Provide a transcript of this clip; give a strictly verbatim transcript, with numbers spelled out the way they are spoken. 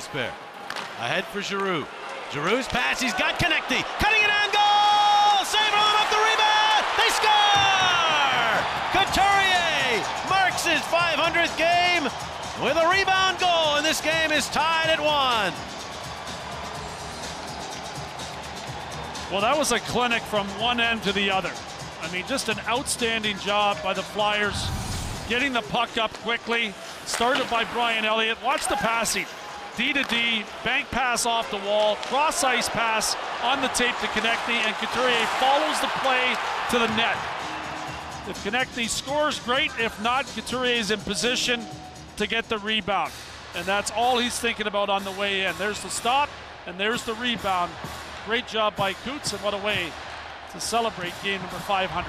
to spare. Ahead for Giroux. Giroux's pass, he's got Konecny. Cutting it on goal! Save it off the rebound! They score! Couturier marks his five hundredth game with a rebound goal, and this game is tied at one. Well, that was a clinic from one end to the other. I mean, just an outstanding job by the Flyers, getting the puck up quickly, started by Brian Elliott. Watch the passing. D to D, bank pass off the wall, cross-ice pass on the tape to Konecny, and Couturier follows the play to the net. If Konecny scores, great. If not, Couturier is in position to get the rebound. And that's all he's thinking about on the way in. There's the stop, and there's the rebound. Great job by Coots, and what a way to celebrate game number five hundred.